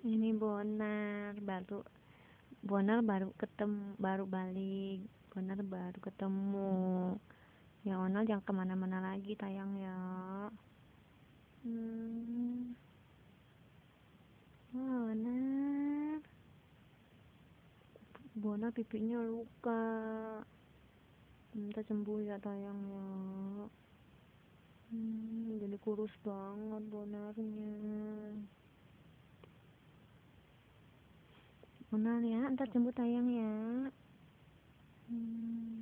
Ini Bonar baru balik, Bonar baru ketemu. Ya Onal jangan kemana-mana lagi tayang ya. Bonar pipinya luka, minta sembuh ya tayang ya. Jadi kurus banget Bonarnya. Benar ya, ntar jemput tayang ya.